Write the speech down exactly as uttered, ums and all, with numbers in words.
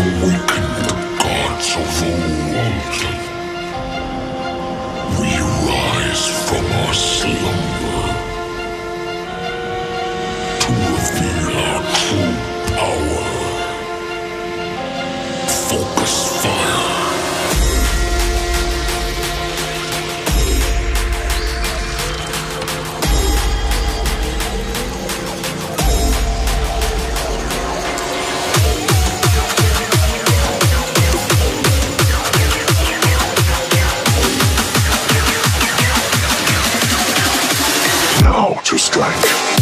awaken the gods of old. We rise from our slumber to reveal our true power. Focus fire. To strike.